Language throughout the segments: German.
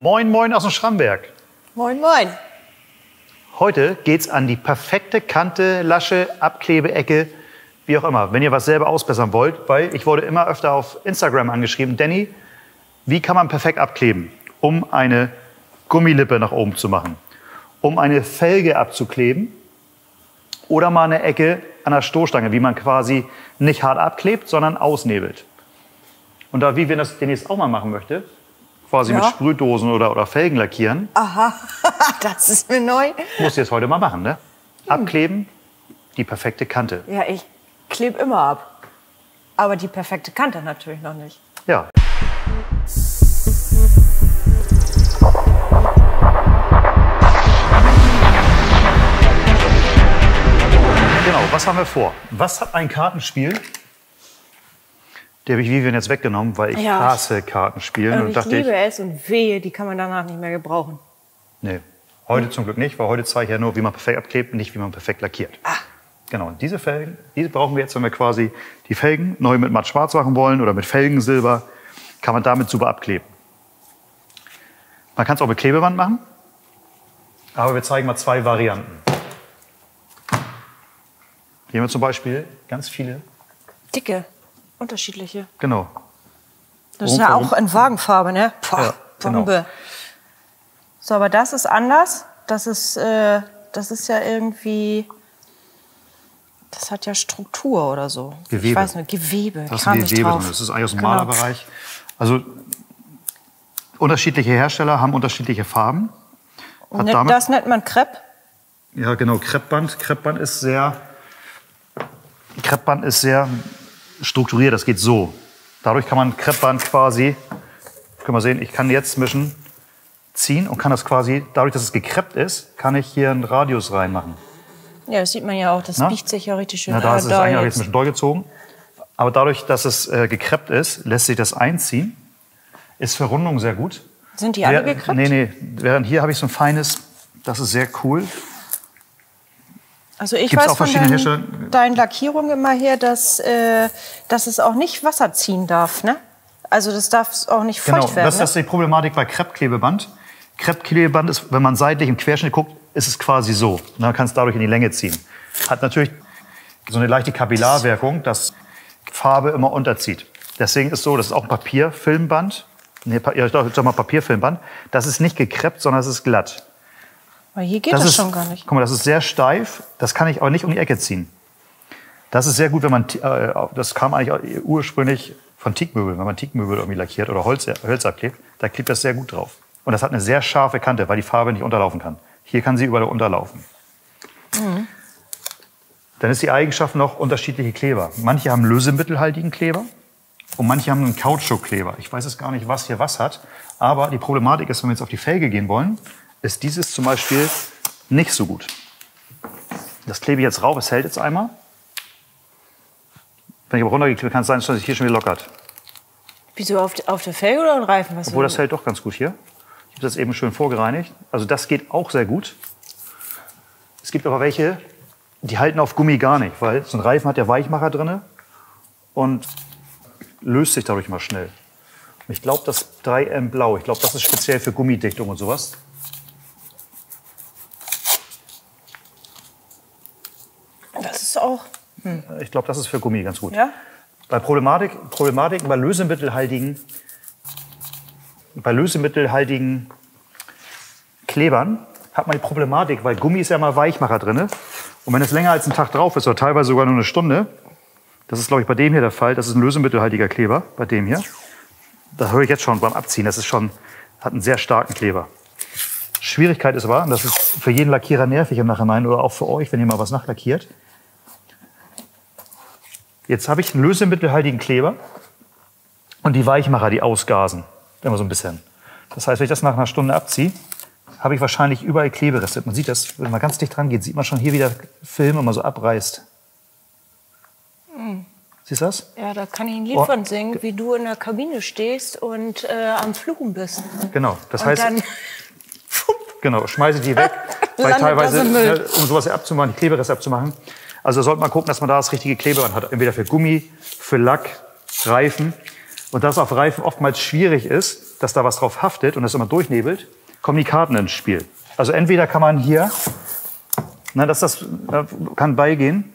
Moin moin aus dem Schrammwerk. Moin moin. Heute geht's an die perfekte Kante, Lasche, Abklebeecke, wie auch immer. Wenn ihr was selber ausbessern wollt, weil ich wurde immer öfter auf Instagram angeschrieben, Danny, wie kann man perfekt abkleben, um eine Gummilippe nach oben zu machen, um eine Felge abzukleben oder mal eine Ecke an der Stoßstange, wie man quasi nicht hart abklebt, sondern ausnebelt. Und da Vivian das demnächst auch mal machen möchte, quasi ja, mit Sprühdosen oder Felgen lackieren. Aha, das ist mir neu. Musst du jetzt heute mal machen, ne? Abkleben, die perfekte Kante. Ja, ich klebe immer ab. Aber die perfekte Kante natürlich noch nicht. Ja. Genau, was haben wir vor? Was hat ein Kartenspiel? Die habe ich Vivian jetzt weggenommen, weil ich hasse Kartenspielen. Und ich dachte, liebe es und wehe, die kann man danach nicht mehr gebrauchen. Nee, heute zum Glück nicht, weil heute zeige ich ja nur, wie man perfekt abklebt und nicht, wie man perfekt lackiert. Ach. Genau, und diese Felgen, diese brauchen wir jetzt, wenn wir quasi die Felgen neu mit matt schwarz machen wollen oder mit Felgensilber, kann man damit super abkleben. Man kann es auch mit Klebeband machen, aber wir zeigen mal zwei Varianten. Hier haben wir zum Beispiel ganz viele dicke. Unterschiedliche. Genau. Das ist ja auch in Wagenfarbe, ne? Poh, ja, Bombe. Genau. So, aber das ist anders. Das ist ja irgendwie, das hat ja Struktur oder so. Gewebe. Ich weiß nicht, Gewebe. Das ist ein Gewebe drin. Das ist eigentlich aus dem Malerbereich. Also unterschiedliche Hersteller haben unterschiedliche Farben. Das nennt man Krepp. Ja, genau. Kreppband. Kreppband ist sehr strukturiert, das geht so. Dadurch kann man Kreppband quasi, können wir sehen, ich kann jetzt zwischen ziehen und kann das quasi, dadurch, dass es gekreppt ist, kann ich hier einen Radius reinmachen. Ja, das sieht man ja auch, das biegt sich ja richtig schön. Na, da ist es eigentlich jetzt ein bisschen durchgezogen. Aber dadurch, dass es gekreppt ist, lässt sich das einziehen. Ist für Rundung sehr gut. Sind die alle gekreppt? Nee, nee. Während hier habe ich so ein feines, das ist sehr cool. Also ich weiß auch von deinen Lackierungen immer her, dass es auch nicht Wasser ziehen darf, ne? Also das darf auch nicht feucht werden. Genau, das ist die Problematik bei Kreppklebeband. Kreppklebeband ist, wenn man seitlich im Querschnitt guckt, ist es quasi so. Man kann es dadurch in die Länge ziehen. Hat natürlich so eine leichte Kapillarwirkung, dass Farbe immer unterzieht. Deswegen ist so, das ist auch Papierfilmband. Nee, ich sag mal Papierfilmband. Das ist nicht gekreppt, sondern es ist glatt. Aber hier geht das schon gar nicht. Guck mal, das ist sehr steif. Das kann ich auch nicht um die Ecke ziehen. Das ist sehr gut, wenn man, das kam eigentlich ursprünglich von Teakmöbeln. Wenn man Teakmöbel irgendwie lackiert oder Holz abklebt, da klebt das sehr gut drauf. Und das hat eine sehr scharfe Kante, weil die Farbe nicht unterlaufen kann. Hier kann sie überall unterlaufen. Mhm. Dann ist die Eigenschaft noch unterschiedliche Kleber. Manche haben lösemittelhaltigen Kleber und manche haben einen Kautschukkleber. Ich weiß jetzt gar nicht, was hier was hat. Aber die Problematik ist, wenn wir jetzt auf die Felge gehen wollen, ist dieses zum Beispiel nicht so gut. Das klebe ich jetzt rauf, es hält jetzt einmal. Wenn ich aber runtergeklebe, kann es sein, dass es hier schon wieder lockert. Wieso, auf der Felge oder im Reifen? Obwohl, das hält doch ganz gut hier. Ich habe das eben schön vorgereinigt. Also das geht auch sehr gut. Es gibt aber welche, die halten auf Gummi gar nicht, weil so ein Reifen hat ja Weichmacher drin und löst sich dadurch mal schnell. Ich glaube, das 3M Blau, ich glaube, das ist speziell für Gummidichtung und sowas. Auch. Ich glaube, das ist für Gummi ganz gut. Ja? Bei Problematiken bei lösemittelhaltigen Klebern hat man die Problematik, weil Gummi ist ja mal Weichmacher drin. Und wenn es länger als einen Tag drauf ist, oder teilweise sogar nur eine Stunde, das ist, glaube ich, bei dem hier der Fall, das ist ein lösemittelhaltiger Kleber, bei dem hier. Das höre ich jetzt schon beim Abziehen, das ist schon, hat einen sehr starken Kleber. Schwierigkeit ist aber, und das ist für jeden Lackierer nervig im Nachhinein, oder auch für euch, wenn ihr mal was nachlackiert, jetzt habe ich einen lösemittelhaltigen Kleber und die Weichmacher, die ausgasen immer so ein bisschen. Das heißt, wenn ich das nach einer Stunde abziehe, habe ich wahrscheinlich überall Klebereste. Man sieht das, wenn man ganz dicht dran geht, sieht man schon hier wieder Film, immer so abreißt. Mhm. Siehst du das? Ja, da kann ich ein Lied von singen, wie du in der Kabine stehst und am Fluchen bist. Genau, das heißt, dann genau, schmeiße die weg, weil teilweise, um sowas abzumachen, die Klebereste abzumachen, also sollte man gucken, dass man da das richtige Klebeband hat. Entweder für Gummi, für Lack, Reifen. Und dass auf Reifen oftmals schwierig ist, dass da was drauf haftet und das immer durchnebelt, kommen die Karten ins Spiel. Also entweder kann man hier, na, das kann beigehen,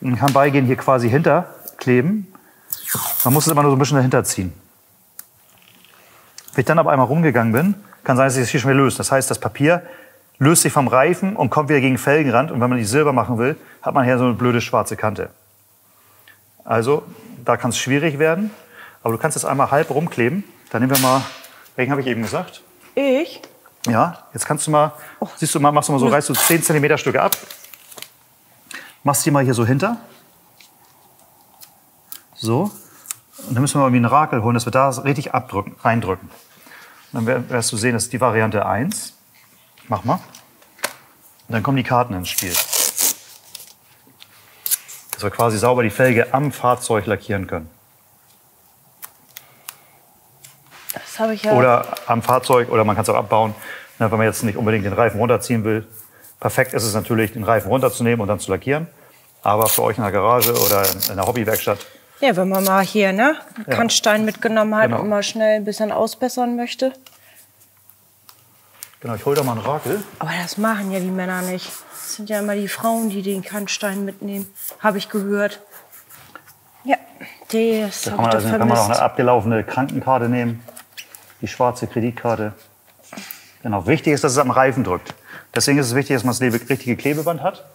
hier quasi hinterkleben. Man muss es immer nur so ein bisschen dahinter ziehen. Wenn ich dann aber einmal rumgegangen bin, kann sein, dass sich das hier schon wieder löst. Das heißt, das Papier löst sich vom Reifen und kommt wieder gegen den Felgenrand. Und wenn man die Silber machen will, hat man hier so eine blöde schwarze Kante. Also, da kann es schwierig werden. Aber du kannst das einmal halb rumkleben. Dann nehmen wir mal, welchen habe ich eben gesagt? Ich? Ja, jetzt kannst du mal, siehst du mal, machst du mal so, reißt du 10 cm Stücke ab. Machst die mal hier so hinter. So. Und dann müssen wir mal irgendwie einen Rakel holen, dass wir da richtig abdrücken, reindrücken. Und dann wirst du sehen, das ist die Variante 1. Mach mal. Und dann kommen die Karten ins Spiel. Dass wir quasi sauber die Felge am Fahrzeug lackieren können. Das habe ich ja. Oder am Fahrzeug, oder man kann es auch abbauen. Wenn man jetzt nicht unbedingt den Reifen runterziehen will. Perfekt ist es natürlich, den Reifen runterzunehmen und dann zu lackieren. Aber für euch in der Garage oder in der Hobbywerkstatt. Ja, wenn man mal hier, ne, Kannstein mitgenommen hat, genau, und mal schnell ein bisschen ausbessern möchte. Genau, ich hole da mal einen Rakel. Aber das machen ja die Männer nicht. Das sind ja immer die Frauen, die den Kannstein mitnehmen. Habe ich gehört. Ja, das habe ich vermisst. Kann man auch eine abgelaufene Krankenkarte nehmen. Die schwarze Kreditkarte. Genau, wichtig ist, dass es am Reifen drückt. Deswegen ist es wichtig, dass man das richtige Klebeband hat,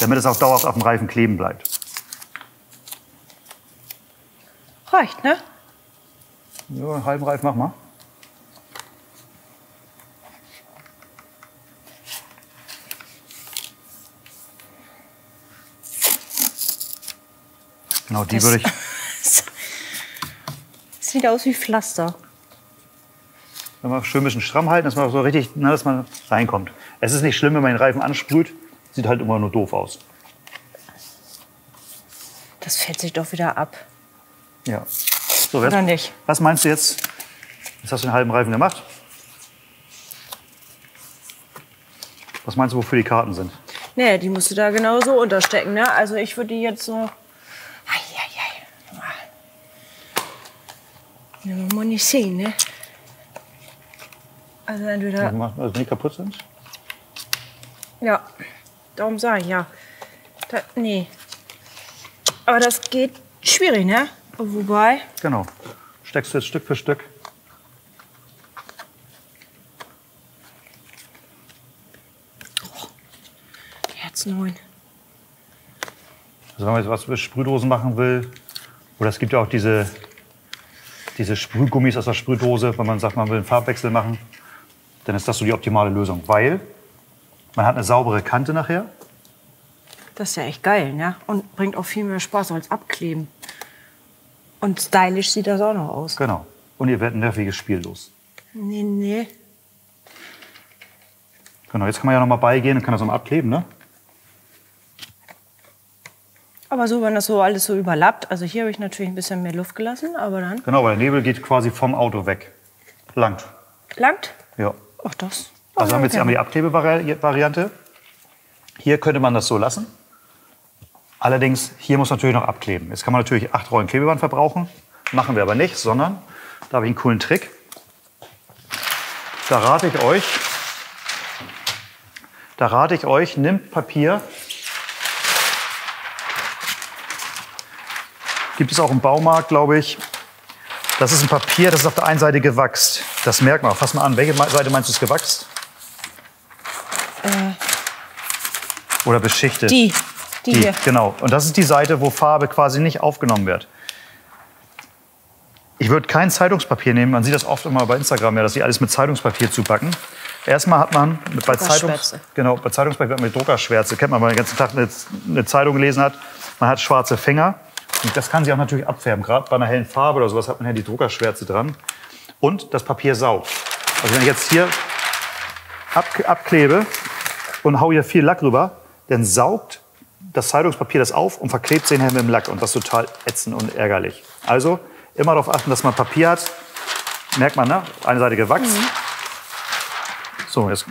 damit es auch dauerhaft auf dem Reifen kleben bleibt. Reicht, ne? Ja, einen halben Reifen mach mal. Genau, die würde ich... Das sieht aus wie Pflaster. Wenn wir schön ein bisschen stramm halten, dass man so richtig, na, dass man reinkommt. Es ist nicht schlimm, wenn man den Reifen ansprüht. Sieht halt immer nur doof aus. Das fällt sich doch wieder ab. Ja. So, oder nicht? Was meinst du jetzt? Jetzt hast du den halben Reifen gemacht. Was meinst du, wofür die Karten sind? Nee, die musst du da genauso unterstecken, ne? Also ich würde die jetzt so... Nehmen wir mal nicht sehen, ne? Also entweder... Also nicht kaputt sind? Ja, darum sage ich ja. Da, nee. Aber das geht schwierig, ne? Wobei... Genau. Steckst du jetzt Stück für Stück. Oh. Herz 9. Also wenn man jetzt was mit Sprühdosen machen will, oder es gibt ja auch diese Sprühgummis aus der Sprühdose, wenn man sagt, man will einen Farbwechsel machen, dann ist das so die optimale Lösung, weil man hat eine saubere Kante nachher. Das ist ja echt geil, ne? Und bringt auch viel mehr Spaß als abkleben. Und stylisch sieht das auch noch aus. Genau. Und ihr werdet ein nerviges Spiel los. Nee, nee. Genau, jetzt kann man ja noch mal beigehen und kann das noch mal abkleben, ne? Aber so, wenn das so alles so überlappt, also hier habe ich natürlich ein bisschen mehr Luft gelassen, aber dann... Genau, weil der Nebel geht quasi vom Auto weg. Langt. Langt? Ja. Ach, das. Oh, also haben wir jetzt einmal die Abklebevariante. Hier könnte man das so lassen. Allerdings, hier muss man natürlich noch abkleben. Jetzt kann man natürlich 8 Rollen Klebeband verbrauchen. Machen wir aber nicht, sondern da habe ich einen coolen Trick. Da rate ich euch, nimmt Papier. Gibt es auch im Baumarkt, glaube ich. Das ist ein Papier, das ist auf der einen Seite gewachst. Das merkt man. Fass mal an, welche Seite meinst du ist gewachst? Oder beschichtet? Die hier. Genau. Und das ist die Seite, wo Farbe quasi nicht aufgenommen wird. Ich würde kein Zeitungspapier nehmen. Man sieht das oft immer bei Instagram, ja, dass sie alles mit Zeitungspapier zupacken. Erstmal hat man bei Zeitungspapier mit Druckerschwärze, kennt man, wenn man den ganzen Tag eine Zeitung gelesen hat. Man hat schwarze Finger. Und das kann sie auch natürlich abfärben. Gerade bei einer hellen Farbe oder sowas hat man ja die Druckerschwärze dran. Und das Papier saugt. Also wenn ich jetzt hier abklebe und hau hier viel Lack rüber, dann saugt das Zeitungspapier das auf und verklebt es hinterher mit dem Lack. Und das ist total ätzend und ärgerlich. Also immer darauf achten, dass man Papier hat. Merkt man, ne? Eine Seite gewachsen. Mhm. So, jetzt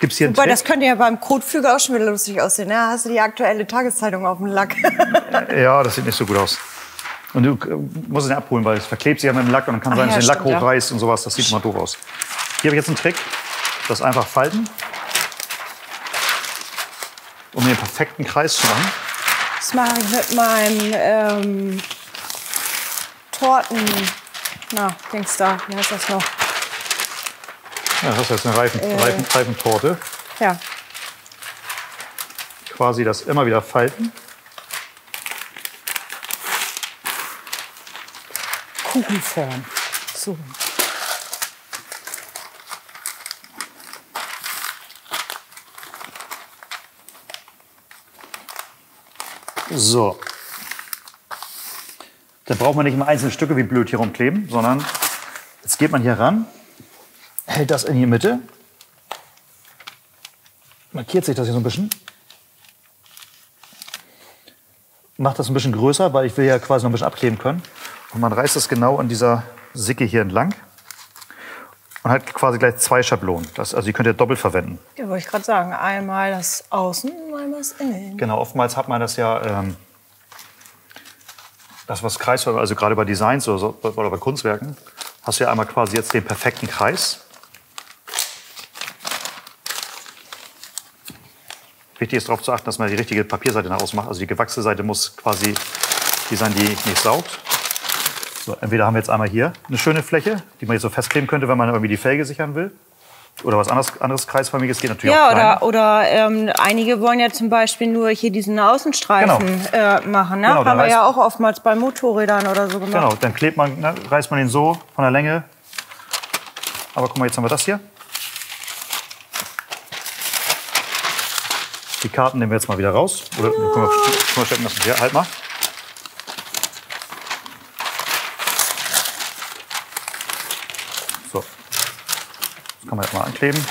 gibt's hier einen Trick. Wobei, das könnte ja beim Kotfüger auch schon wieder lustig aussehen. Ne? Hast du die aktuelle Tageszeitung auf dem Lack? Ja, das sieht nicht so gut aus. Und du musst es nicht abholen, weil es verklebt sich ja mit dem Lack und dann kann sein, dass du den Lack hochreißt und sowas. Das sieht immer doof aus. Hier habe ich jetzt einen Trick. Das einfach falten, um den perfekten Kreis zu machen. Das mache ich mit meinem Torten... Na, Dings da. Wie heißt das noch? Ja, das ist jetzt eine Reifentorte. Ja. Quasi das immer wieder falten. Kuchenform. So. So. Da braucht man nicht immer einzelne Stücke wie blöd hier rumkleben, sondern jetzt geht man hier ran, hält das in die Mitte, markiert sich das hier so ein bisschen, macht das ein bisschen größer, weil ich will ja quasi noch ein bisschen abkleben können. Und man reißt das genau an dieser Sicke hier entlang und hat quasi gleich zwei Schablonen. Das, also die könnt ihr doppelt verwenden. Ja, wollte ich gerade sagen. Einmal das Außen, einmal das Innen. Genau, oftmals hat man das ja, das was Kreisform, also gerade bei Designs oder, so, oder bei Kunstwerken, hast du ja einmal quasi jetzt den perfekten Kreis. Wichtig ist darauf zu achten, dass man die richtige Papierseite nach außen macht. Also die gewachsene Seite muss quasi die sein, die nicht saugt. So, entweder haben wir jetzt einmal hier eine schöne Fläche, die man jetzt so festkleben könnte, wenn man irgendwie die Felge sichern will. Oder was anderes kreisförmiges geht natürlich auch. Ja, oder einige wollen ja zum Beispiel nur hier diesen Außenstreifen machen. Ne? Genau, haben wir ja auch oftmals bei Motorrädern oder so gemacht. Genau, dann klebt man, ne, reißt man den so von der Länge. Aber guck mal, jetzt haben wir das hier. Die Karten nehmen wir jetzt mal wieder raus. Oder können wir stecken lassen. Ja, halt mal. Kann man jetzt mal ankleben.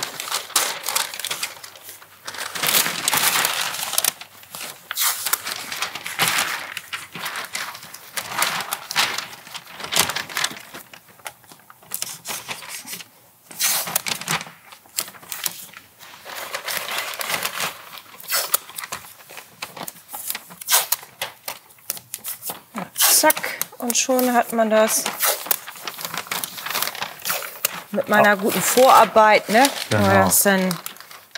Ja, zack, und schon hat man das. Mit meiner guten Vorarbeit, ne? Genau. Das ist dann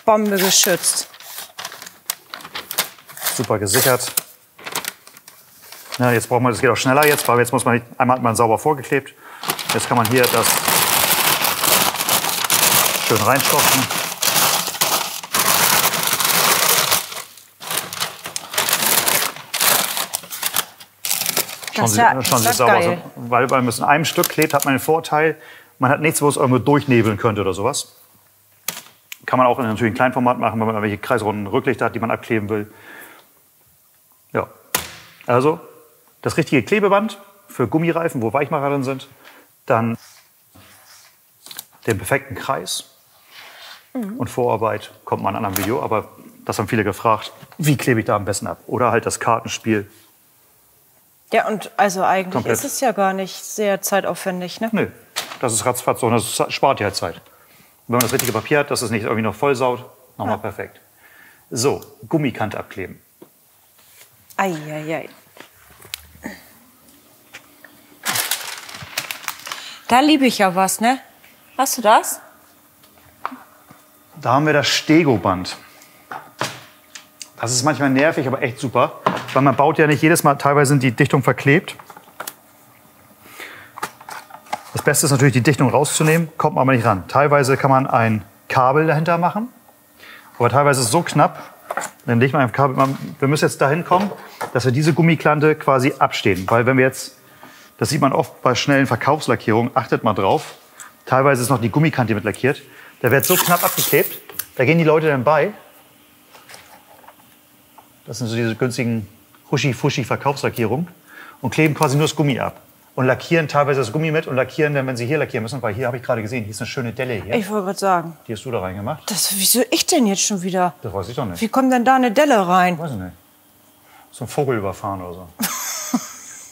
Bombe geschützt. Super gesichert. Ja, jetzt braucht man, das geht auch schneller jetzt, weil jetzt muss man, einmal hat man sauber vorgeklebt. Jetzt kann man hier das schön reinstopfen. Schauen Sie es sauber aus. Weil man in einem Stück klebt, hat man den Vorteil, man hat nichts, wo es irgendwo durchnebeln könnte oder sowas. Kann man auch natürlich in Kleinformat machen, wenn man irgendwelche kreisrunden Rücklichter hat, die man abkleben will. Ja, also das richtige Klebeband für Gummireifen, wo Weichmacher drin sind. Dann den perfekten Kreis. Und Vorarbeit kommt mal in einem anderen Video. Aber das haben viele gefragt, wie klebe ich da am besten ab? Oder halt das Kartenspiel. Ja, und also eigentlich komplett. Ist es ja gar nicht sehr zeitaufwendig, ne? Nö. Das ist ratzfatz, sondern das spart ja halt Zeit. Wenn man das richtige Papier hat, dass es nicht irgendwie noch vollsaut, nochmal perfekt. So, Gummikante abkleben. Eieiei. Da liebe ich ja was, ne? Hast du das? Da haben wir das Stegoband. Das ist manchmal nervig, aber echt super. Weil man baut ja nicht jedes Mal, teilweise sind die Dichtungen verklebt. Das Beste ist natürlich, die Dichtung rauszunehmen, kommt man aber nicht ran. Teilweise kann man ein Kabel dahinter machen, aber teilweise ist es so knapp, dann legt man ein Kabel, wir müssen jetzt dahin kommen, dass wir diese Gummikante quasi abstehen. Weil wenn wir jetzt, das sieht man oft bei schnellen Verkaufslackierungen, achtet mal drauf, teilweise ist noch die Gummikante mit lackiert, da wird so knapp abgeklebt, da gehen die Leute dann bei. Das sind so diese günstigen Huschi-Fuschi-Verkaufslackierungen und kleben quasi nur das Gummi ab. Und lackieren teilweise das Gummi mit und lackieren dann, wenn sie hier lackieren müssen. Weil hier habe ich gerade gesehen, hier ist eine schöne Delle hier. Ich wollte gerade sagen. Die hast du da reingemacht. Das, wieso ich denn jetzt schon wieder? Das weiß ich doch nicht. Wie kommt denn da eine Delle rein? Weiß ich nicht. So ein Vogel überfahren oder so.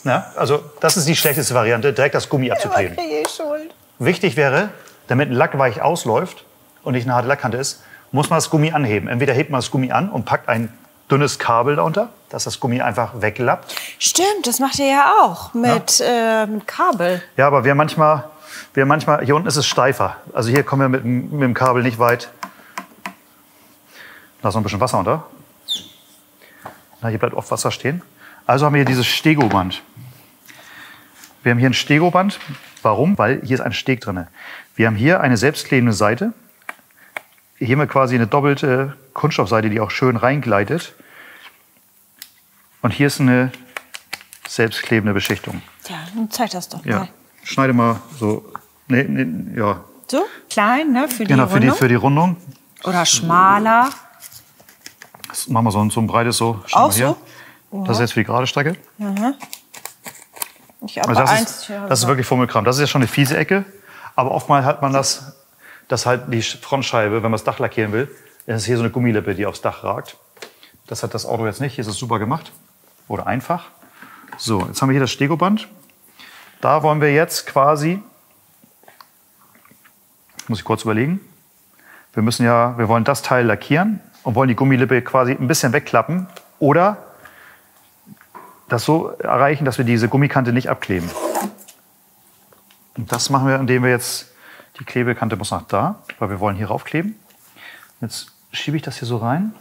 Na, also das ist die schlechteste Variante, direkt das Gummi abzukleben. Ja, kriege ich Schuld. Wichtig wäre, damit ein Lack weich ausläuft und nicht eine harte Lackkante ist, muss man das Gummi anheben. Entweder hebt man das Gummi an und packt ein dünnes Kabel darunter, dass das Gummi einfach weglappt. Stimmt, das macht ihr ja auch mit Kabel. Ja, aber wir manchmal, hier unten ist es steifer. Also hier kommen wir mit dem Kabel nicht weit. Da ist noch ein bisschen Wasser unter. Na, hier bleibt oft Wasser stehen. Also haben wir hier dieses Stegoband. Wir haben hier ein Stegoband. Warum? Weil hier ist ein Steg drin. Wir haben hier eine selbstklebende Seite. Hier haben wir quasi eine doppelte Kunststoffseite, die auch schön reingleitet. Und hier ist eine selbstklebende Beschichtung. Ja, dann zeig das doch mal. Ja. Schneide mal so. Nee, ja. So? Klein, ne? Für die Rundung? Genau, für die Rundung. Oder schmaler. Das machen wir so ein breites so. Auch so? Ja. Das ist jetzt für die gerade Strecke. Mhm. Ich aber also das ist wirklich Fummelkram. Das ist ja schon eine fiese Ecke. Aber oftmals hat man das, dass halt die Frontscheibe, wenn man das Dach lackieren will, ist hier so eine Gummilippe, die aufs Dach ragt. Das hat das Auto jetzt nicht. Hier ist es super gemacht. Oder einfach. So, jetzt haben wir hier das Stegoband. Da wollen wir jetzt quasi, muss ich kurz überlegen, wir wollen das Teil lackieren und wollen die Gummilippe quasi ein bisschen wegklappen oder das so erreichen, dass wir diese Gummikante nicht abkleben. Und das machen wir, indem wir jetzt, die Klebekante muss nach da, weil wir wollen hier raufkleben. Jetzt schiebe ich das hier so rein.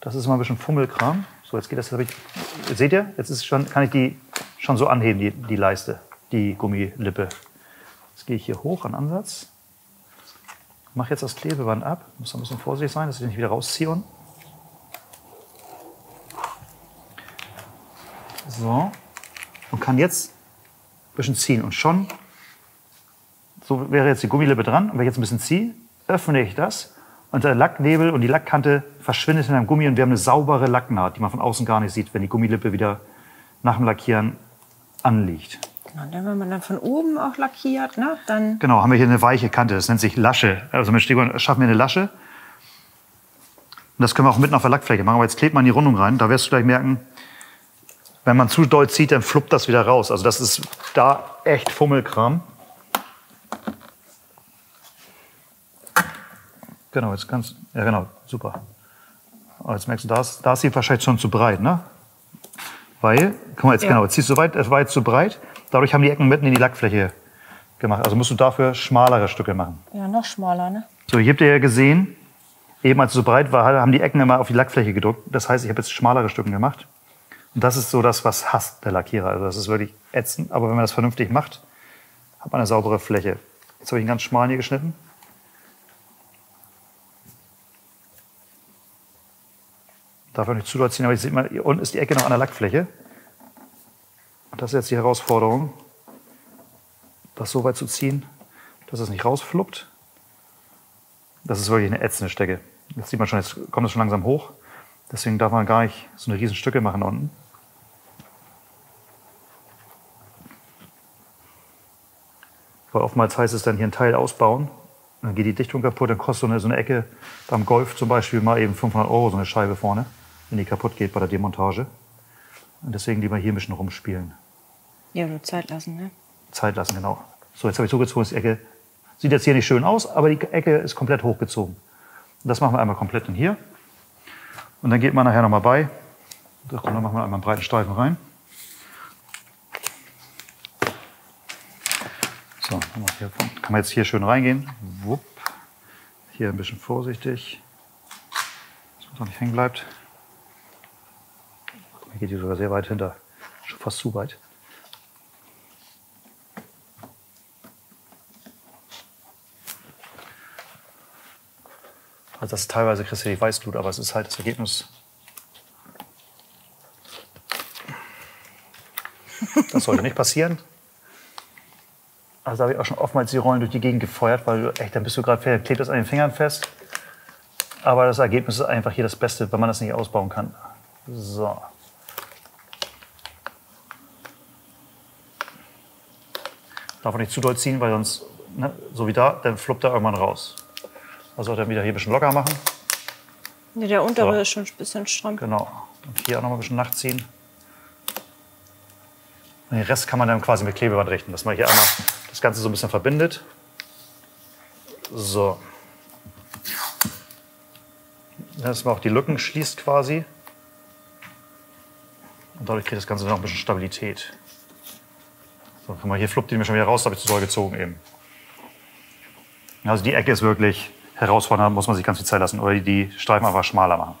Das ist mal ein bisschen Fummelkram. So, jetzt geht das, seht ihr, jetzt ist schon, kann ich die schon so anheben, die Leiste, die Gummilippe. Jetzt gehe ich hier hoch an Ansatz. Mache jetzt das Klebeband ab. Muss ein bisschen vorsichtig sein, dass ich nicht wieder rausziehe. So. Und kann jetzt ein bisschen ziehen. Und schon, so wäre jetzt die Gummilippe dran. Und wenn ich jetzt ein bisschen ziehe, öffne ich das. Und der Lacknebel und die Lackkante verschwindet in einem Gummi. Und wir haben eine saubere Lacknaht, die man von außen gar nicht sieht, wenn die Gummilippe wieder nach dem Lackieren anliegt. Genau, wenn man dann von oben auch lackiert, ne, dann... Genau, haben wir hier eine weiche Kante, das nennt sich Lasche. Also mit Stegoband schaffen wir eine Lasche. Und das können wir auch mitten auf der Lackfläche machen, aber jetzt klebt man die Rundung rein. Da wirst du gleich merken, wenn man zu doll zieht, dann fluppt das wieder raus. Also das ist da echt Fummelkram. Genau, jetzt ganz... Ja genau, super. Aber jetzt merkst du, da ist sie wahrscheinlich schon zu breit, ne? Weil, guck mal, jetzt, ja. Genau, jetzt ziehst du weit, es war jetzt zu breit. Dadurch haben die Ecken mitten in die Lackfläche gemacht. Also musst du dafür schmalere Stücke machen. Ja, noch schmaler, ne? So, hier habt ihr ja gesehen, eben als es so breit war, haben die Ecken immer auf die Lackfläche gedrückt. Das heißt, ich habe jetzt schmalere Stücke gemacht. Und das ist so das, was hasst der Lackierer. Also das ist wirklich ätzend. Aber wenn man das vernünftig macht, hat man eine saubere Fläche. Jetzt habe ich einen ganz schmalen hier geschnitten. Darf ich nicht zu doll ziehen, aber ich sehe mal, hier unten ist die Ecke noch an der Lackfläche. Und das ist jetzt die Herausforderung, das so weit zu ziehen, dass es nicht rausfluppt. Das ist wirklich eine ätzende Stecke. Jetzt sieht man schon, jetzt kommt es schon langsam hoch. Deswegen darf man gar nicht so eine riesen Stücke machen unten. Weil oftmals heißt es dann hier einen Teil ausbauen. Dann geht die Dichtung kaputt, dann kostet so eine Ecke beim Golf zum Beispiel mal eben 500 €, so eine Scheibe vorne, wenn die kaputt geht bei der Demontage. Und deswegen lieber hier ein bisschen rumspielen. Ja, nur Zeit lassen, ne? Zeit lassen, genau. So, jetzt habe ich zugezogen, die Ecke sieht jetzt hier nicht schön aus, aber die Ecke ist komplett hochgezogen. Und das machen wir einmal komplett in hier. Und dann geht man nachher nochmal bei. Und dann machen wir einmal einen breiten Streifen rein. So, kann man jetzt hier schön reingehen. Wupp. Hier ein bisschen vorsichtig, dass man nicht hängen bleibt. Hier geht die sogar sehr weit hinter, schon fast zu weit. Also das ist teilweise kriegst du die Weißglut, aber es ist halt das Ergebnis. Das sollte nicht passieren. Also da habe ich auch schon oftmals die Rollen durch die Gegend gefeuert, weil echt, dann bist du gerade fertig, klebt das an den Fingern fest. Aber das Ergebnis ist einfach hier das Beste, wenn man das nicht ausbauen kann. So. Darf man nicht zu doll ziehen, weil sonst, ne, so wie da, dann fluppt er irgendwann raus. Also dann wieder hier ein bisschen locker machen. Ne, der untere so ist schon ein bisschen stramm. Genau. Und hier auch noch mal ein bisschen nachziehen. Und den Rest kann man dann quasi mit Klebeband richten, dass man hier einmal das Ganze so ein bisschen verbindet. So. dass man auch die Lücken schließt quasi. Und dadurch kriegt das Ganze dann auch ein bisschen Stabilität. So, guck mal, hier fluppt die mir schon wieder raus, da habe ich zu doll gezogen eben. Also die Ecke ist wirklich herausfordernd, muss man sich ganz viel Zeit lassen. Oder die Streifen einfach schmaler machen.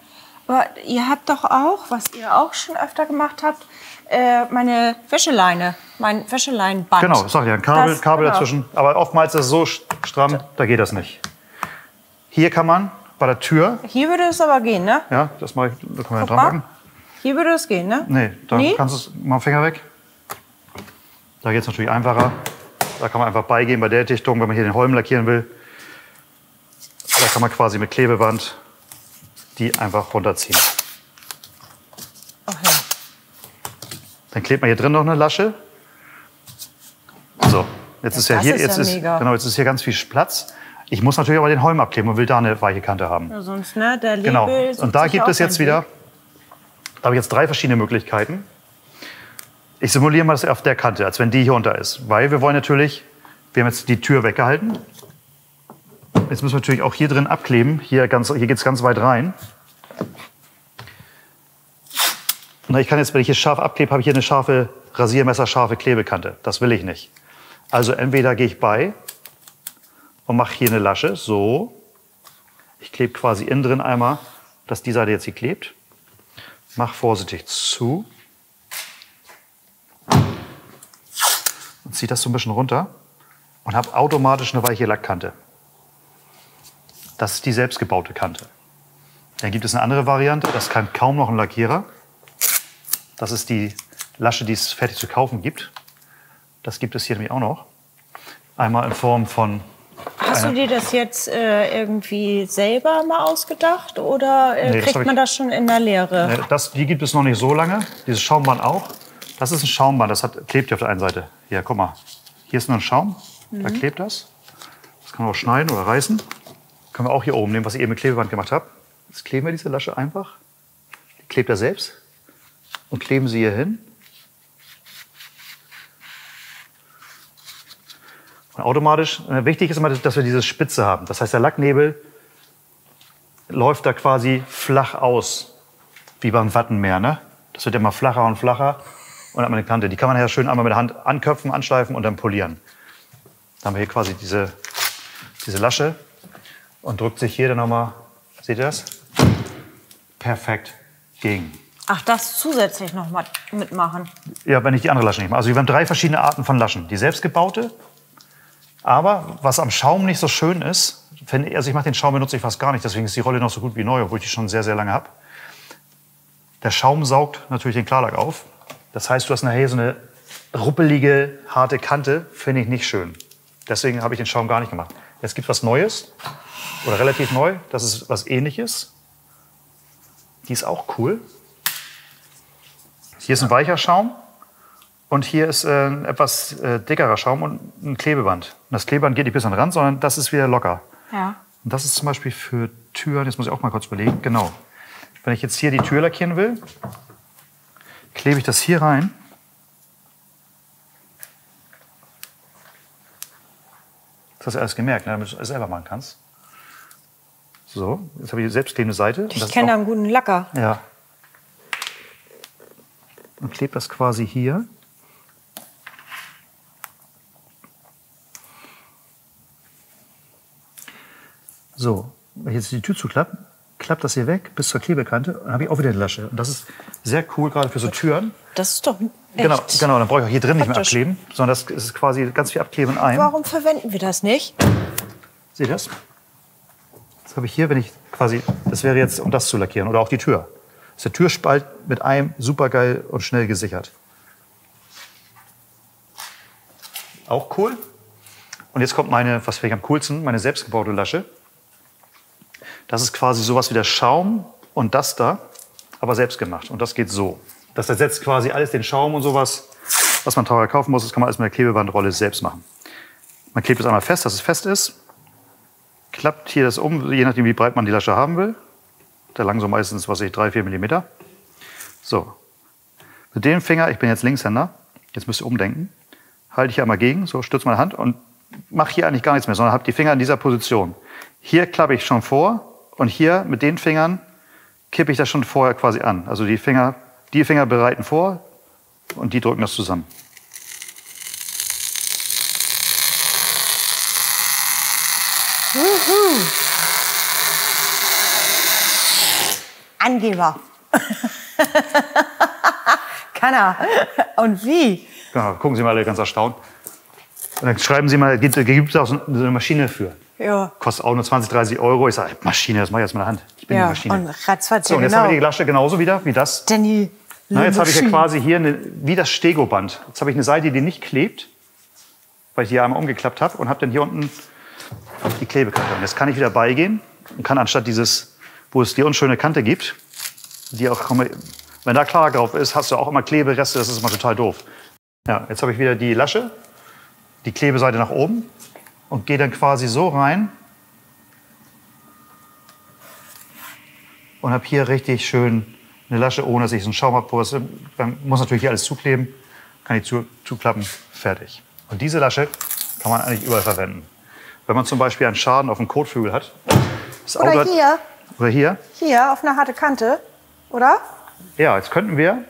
Aber ihr habt doch auch, was ihr auch schon öfter gemacht habt, meine Wäscheleine, mein Wäscheleinband. Genau, ich sag ja, ein Kabel, das, Kabel genau dazwischen. Aber oftmals ist es so stramm, da geht das nicht. Hier kann man, bei der Tür. Hier würde es aber gehen, ne? Ja, das mache ich, da können wir dran machen. Hier würde es gehen, ne? Nee, da kannst du es, mach den Finger weg. Da geht es natürlich einfacher. Da kann man einfach beigehen bei der Dichtung, wenn man hier den Holm lackieren will. Da kann man quasi mit Klebeband die einfach runterziehen. Okay. Dann klebt man hier drin noch eine Lasche. So, jetzt ist ja hier, jetzt ist hier ganz viel Platz. Ich muss natürlich aber den Holm abkleben und will da eine weiche Kante haben. Ja, sonst, ne? Der Label genau. Und da gibt es jetzt wieder, da habe ich jetzt drei verschiedene Möglichkeiten. Ich simuliere mal das auf der Kante, als wenn die hier unter ist. Weil wir wollen natürlich, wir haben jetzt die Tür weggehalten. Jetzt müssen wir natürlich auch hier drin abkleben. Hier geht es ganz weit rein. Und ich kann jetzt, wenn ich hier scharf abklebe, habe ich hier eine scharfe, rasiermesserscharfe Klebekante. Das will ich nicht. Also entweder gehe ich bei und mache hier eine Lasche, so. Ich klebe quasi innen drin einmal, dass die Seite jetzt hier klebt. Mach vorsichtig zu. Und ziehe das so ein bisschen runter und habe automatisch eine weiche Lackkante. Das ist die selbstgebaute Kante. Dann gibt es eine andere Variante, das kann kaum noch ein Lackierer. Das ist die Lasche, die es fertig zu kaufen gibt. Das gibt es hier nämlich auch noch. Einmal in Form von... Hast du dir das jetzt irgendwie selber mal ausgedacht oder nee, kriegt man das schon in der Lehre? Nee, die gibt es noch nicht so lange, dieses Schaumband auch. Das ist ein Schaumband, das klebt hier auf der einen Seite. Hier, guck mal, hier ist nur ein Schaum, da klebt das. Das kann man auch schneiden oder reißen. Können wir auch hier oben nehmen, was ich eben mit Klebeband gemacht habe. Jetzt kleben wir diese Lasche einfach. Die klebt er selbst. Und kleben sie hier hin. Und automatisch, wichtig ist immer, dass wir diese Spitze haben. Das heißt, der Lacknebel läuft da quasi flach aus. Wie beim Wattenmeer, ne? Das wird immer flacher und flacher. Und hat man eine Kante. Die kann man ja schön einmal mit der Hand anköpfen, anschleifen und dann polieren. Dann haben wir hier quasi diese Lasche und drückt sich hier dann nochmal, seht ihr das? Perfekt gegen. Ach, das zusätzlich nochmal mitmachen? Ja, wenn ich die andere Lasche nehme. Also wir haben drei verschiedene Arten von Laschen. Die selbstgebaute, aber was am Schaum nicht so schön ist, also ich mache den Schaum, benutze ich fast gar nicht, deswegen ist die Rolle noch so gut wie neu, obwohl ich die schon sehr, sehr lange habe. Der Schaum saugt natürlich den Klarlack auf. Das heißt, du hast nachher so eine ruppelige, harte Kante, finde ich nicht schön. Deswegen habe ich den Schaum gar nicht gemacht. Jetzt gibt es was Neues, oder relativ neu, das ist was Ähnliches. Die ist auch cool. Hier ist ein weicher Schaum und hier ist ein etwas dickerer Schaum und ein Klebeband. Und das Klebeband geht nicht bis an den Rand, sondern das ist wieder locker. Ja. Und das ist zum Beispiel für Türen, jetzt muss ich auch mal kurz überlegen, genau. Wenn ich jetzt hier die Tür lackieren will, klebe ich das hier rein. Das hast du alles gemerkt, ne? Damit du es selber machen kannst. So, jetzt habe ich die selbstklebende Seite. Ich kenne da einen guten Lacker. Ja. Und klebe das quasi hier. So, wenn ich jetzt die Tür zuklappe, klappt das hier weg bis zur Klebekante und dann habe ich auch wieder eine Lasche. Und das ist sehr cool, gerade für so Türen. Das ist doch echt. Genau, dann brauche ich auch hier drin nicht mehr abkleben, sondern das ist quasi ganz viel Abkleben in einem. Warum verwenden wir das nicht? Seht ihr das? Das habe ich hier, wenn ich quasi, das wäre jetzt, um das zu lackieren oder auch die Tür. Das ist der Türspalt mit einem supergeil und schnell gesichert. Auch cool. Und jetzt kommt meine, was finde ich am coolsten, meine selbstgebaute Lasche. Das ist quasi sowas wie der Schaum und das da, aber selbst gemacht. Und das geht so. Das ersetzt quasi alles den Schaum und sowas, was man teuer kaufen muss. Das kann man alles mit der Klebebandrolle selbst machen. Man klebt es einmal fest, dass es fest ist. Klappt hier das um, je nachdem wie breit man die Lasche haben will. Da lang so meistens, was weiß ich, 3-4 mm. So. Mit dem Finger, ich bin jetzt Linkshänder, jetzt müsst ihr umdenken, halte ich hier einmal gegen, so stütze meine Hand und mache hier eigentlich gar nichts mehr, sondern habe die Finger in dieser Position. Hier klappe ich schon vor. Und hier mit den Fingern kippe ich das schon vorher quasi an. Also die Finger bereiten vor und die drücken das zusammen. Juhu. Angeber. Kann er. Und wie? Genau, gucken Sie mal alle ganz erstaunt. Und dann schreiben Sie mal, gibt es auch so eine Maschine für? Ja. Kostet auch nur 20, 30 Euro. Ich sage, Maschine, das mache ich jetzt mit der Hand. Ich bin ja, die Maschine. Und ratzfatz, so, und jetzt genau. Haben wir die Lasche genauso wieder wie das. Danny, na, jetzt habe ich ja quasi hier eine, wie das Stegoband. Jetzt habe ich eine Seite, die nicht klebt, weil ich die einmal umgeklappt habe und habe dann hier unten die Klebekante. Und jetzt kann ich wieder beigehen und kann anstatt dieses, wo es die unschöne Kante gibt, die auch, wenn da klar drauf ist, hast du auch immer Klebereste. Das ist immer total doof. Ja, jetzt habe ich wieder die Lasche, die Klebeseite nach oben. Und gehe dann quasi so rein und habe hier richtig schön eine Lasche, ohne dass ich so einen Schaum abpurste. Man muss natürlich hier alles zukleben, kann ich zuklappen, fertig. Und diese Lasche kann man eigentlich überall verwenden. Wenn man zum Beispiel einen Schaden auf dem Kotflügel hat. Das oder Auto hier. Oder hier. Hier auf einer harten Kante, oder? Ja, jetzt könnten wir...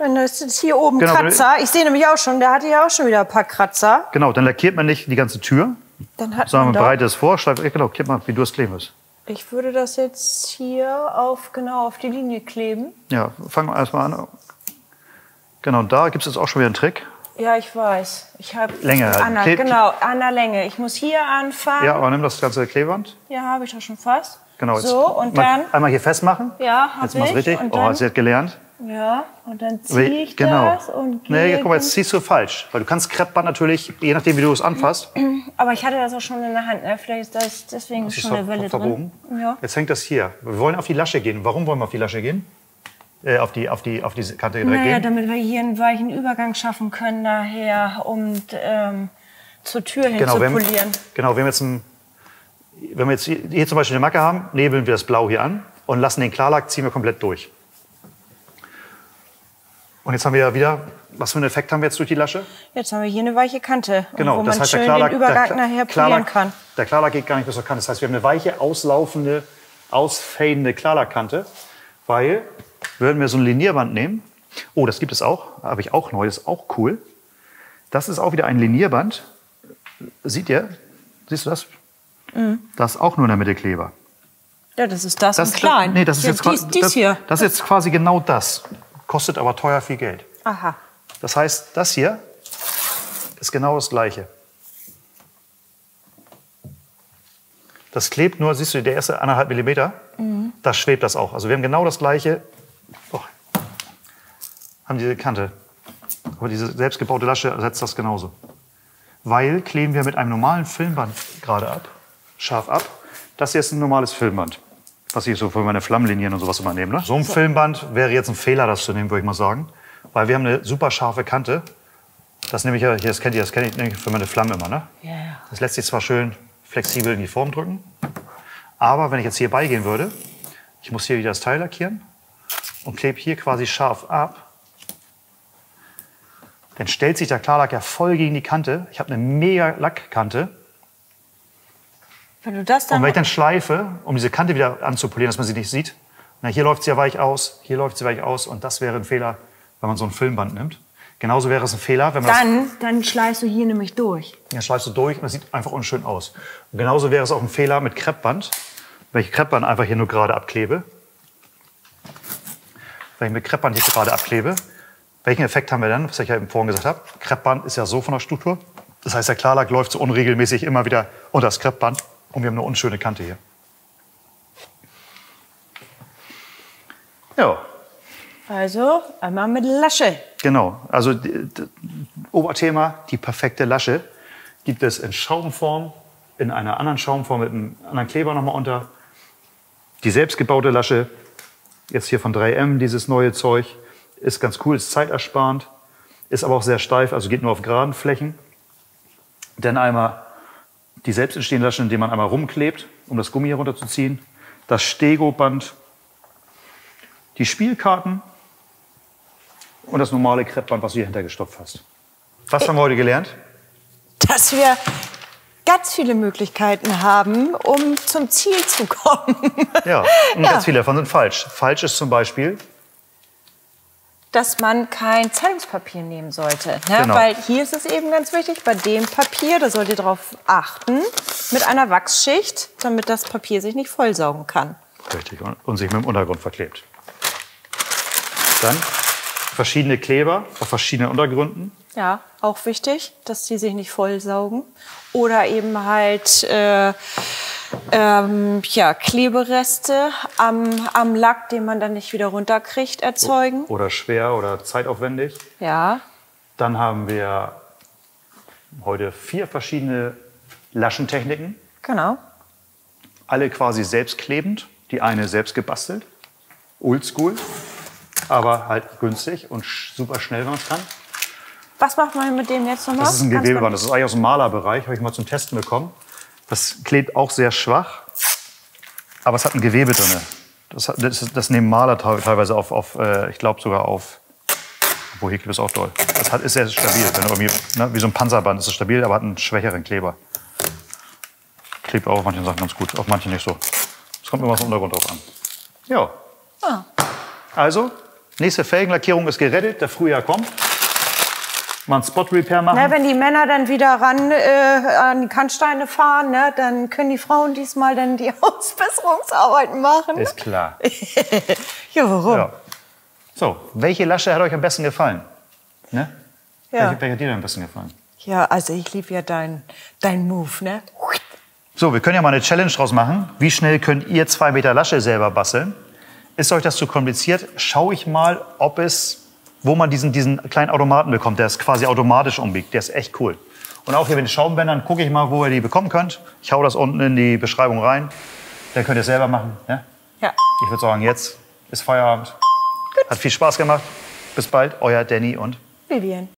Wenn das jetzt hier oben genau, Kratzer, ich sehe nämlich auch schon, der hatte ja auch schon wieder ein paar Kratzer. Genau, dann lackiert man nicht die ganze Tür, dann hat sondern man breitet es vor, schreibt, genau, klebt mal, wie du es kleben willst. Ich würde das jetzt hier auf, genau, auf die Linie kleben. Ja, fangen wir erstmal an. Genau, da gibt es jetzt auch schon wieder einen Trick. Ja, ich weiß. Ich habe Länge an der, genau, an der Länge. Ich muss hier anfangen. Ja, aber nimm das ganze Klebeband. Ja, habe ich doch schon fast. Genau, jetzt so, und dann einmal hier festmachen. Ja, habe ich. Jetzt mach's richtig. Und dann, oh, sie hat gelernt. Ja, und dann ziehe ich genau. Das und gehe... Nee, guck mal, jetzt ziehst du falsch. Weil du kannst Kreppband natürlich, je nachdem, wie du es anfasst... Aber ich hatte das auch schon in der Hand, ne? Vielleicht ist das deswegen das schon ist eine Welle drin. Ja. Jetzt hängt das hier. Wir wollen auf die Lasche gehen. Warum wollen wir auf die Lasche gehen? Auf die Kante direkt gehen? Damit wir hier einen weichen Übergang schaffen können nachher, um zur Tür hin genau, zu polieren. Genau, wenn wir jetzt hier zum Beispiel eine Macke haben, nebeln wir das Blau hier an und lassen den Klarlack, ziehen wir komplett durch. Und jetzt haben wir ja wieder, was für einen Effekt haben wir jetzt durch die Lasche? Jetzt haben wir hier eine weiche Kante, genau, wo man schön den Übergang nachher polieren kann. Der Klarlack geht gar nicht bis zur Kante. Das heißt, wir haben eine weiche, auslaufende, ausfadende Klarlackkante. Weil, würden wir so ein Linierband nehmen, oh, das gibt es auch, habe ich auch neu, das ist auch cool. Das ist auch wieder ein Linierband. Siehst du das? Mhm. Das ist auch nur in der Mitte Kleber. Ja, das ist das in klein. Nee, das ist jetzt hier. Das ist jetzt quasi genau das. Kostet aber teuer viel Geld. Aha. Das heißt, das hier ist genau das Gleiche. Das klebt nur, siehst du, der erste 1,5 mm, da schwebt das auch. Also wir haben genau das Gleiche, oh, haben diese Kante. Aber diese selbstgebaute Lasche ersetzt das genauso. Weil kleben wir mit einem normalen Filmband gerade ab, scharf ab. Das hier ist ein normales Filmband. Was ich so für meine Flammenlinien und sowas immer nehme. Ne? So ein Filmband wäre jetzt ein Fehler, das zu nehmen, würde ich mal sagen. Weil wir haben eine super scharfe Kante. Das nehme ich ja, das kennt ihr, das kenne ich für meine Flammen immer. Ne? Yeah. Das lässt sich zwar schön flexibel in die Form drücken, aber wenn ich jetzt hier beigehen würde, ich muss hier wieder das Teil lackieren und klebe hier quasi scharf ab, dann stellt sich der Klarlack ja voll gegen die Kante. Ich habe eine mega Lackkante. Wenn du das dann und wenn ich dann schleife, um diese Kante wieder anzupolieren, dass man sie nicht sieht, na, hier läuft sie ja weich aus, hier läuft sie weich aus und das wäre ein Fehler, wenn man so ein Filmband nimmt. Genauso wäre es ein Fehler, wenn man dann schleifst du hier nämlich durch. Ja, schleifst du durch und das sieht einfach unschön aus. Und genauso wäre es auch ein Fehler mit Kreppband, wenn ich Kreppband einfach hier nur gerade abklebe. Wenn ich mit Kreppband hier gerade abklebe, welchen Effekt haben wir dann, was ich ja eben vorhin gesagt habe? Kreppband ist ja so von der Struktur. Das heißt, der Klarlack läuft so unregelmäßig immer wieder unter das Kreppband. Und wir haben eine unschöne Kante hier. Ja. Also einmal mit Lasche. Genau. Also Oberthema, die perfekte Lasche gibt es in Schaumform, in einer anderen Schaumform mit einem anderen Kleber nochmal unter. Die selbstgebaute Lasche, jetzt hier von 3M, dieses neue Zeug, ist ganz cool, ist zeitersparend, ist aber auch sehr steif, also geht nur auf geraden Flächen. Dann einmal die selbst entstehenden Laschen, indem man einmal rumklebt, um das Gummi herunterzuziehen. Das Stegoband, die Spielkarten und das normale Kreppband, was du hier hintergestopft hast. Was haben wir heute gelernt? Dass wir ganz viele Möglichkeiten haben, um zum Ziel zu kommen. Ja, und ganz viele davon sind falsch. Falsch ist zum Beispiel, dass man kein Zeitungspapier nehmen sollte. Ne? Genau. Weil hier ist es eben ganz wichtig, bei dem Papier, da sollt ihr darauf achten, mit einer Wachsschicht, damit das Papier sich nicht vollsaugen kann. Richtig, und sich mit dem Untergrund verklebt. Dann verschiedene Kleber auf verschiedenen Untergründen. Ja, auch wichtig, dass die sich nicht vollsaugen. Oder eben halt Klebereste am Lack, den man dann nicht wieder runterkriegt, erzeugen. Oder schwer oder zeitaufwendig. Ja. Dann haben wir heute 4 verschiedene Laschentechniken. Genau. Alle quasi selbstklebend. Die eine selbst gebastelt. Oldschool. Aber halt günstig und super schnell, wenn man es kann. Was macht man mit dem jetzt nochmal? Das ist ein Gewebeband. Das ist eigentlich aus dem Malerbereich. Habe ich mal zum Testen bekommen. Das klebt auch sehr schwach, aber es hat ein Gewebe drin. Das nehmen Maler teilweise ich glaube sogar auf, obwohl hier klebt es auch doll. Ist sehr stabil, wie so ein Panzerband ist es stabil, aber hat einen schwächeren Kleber. Klebt auch auf manchen Sachen ganz gut, auf manchen nicht so. Es kommt immer auf den Untergrund drauf an. Ja. Ah. Also, nächste Felgenlackierung ist gerettet, der Frühjahr kommt. Mal einen Spot-Repair machen. Na, wenn die Männer dann wieder an die Kannsteine fahren, ne, dann können die Frauen diesmal dann die Ausbesserungsarbeiten machen. Ist klar. Ja, warum? Ja. So, welche Lasche hat euch am besten gefallen? Ne? Ja. Welche hat dir am besten gefallen? Ja, also ich liebe ja dein Move, ne? So, wir können ja mal eine Challenge draus machen. Wie schnell könnt ihr 2 Meter Lasche selber basteln? Ist euch das zu kompliziert? Schaue ich mal, wo man diesen kleinen Automaten bekommt, der es quasi automatisch umbiegt. Der ist echt cool. Und auch hier mit den Schraubenbändern gucke ich mal, wo ihr die bekommen könnt. Ich hau das unten in die Beschreibung rein. Dann könnt ihr es selber machen. Ne? Ja. Ich würde sagen, jetzt ist Feierabend. Gut. Hat viel Spaß gemacht. Bis bald, euer Danny und Vivian.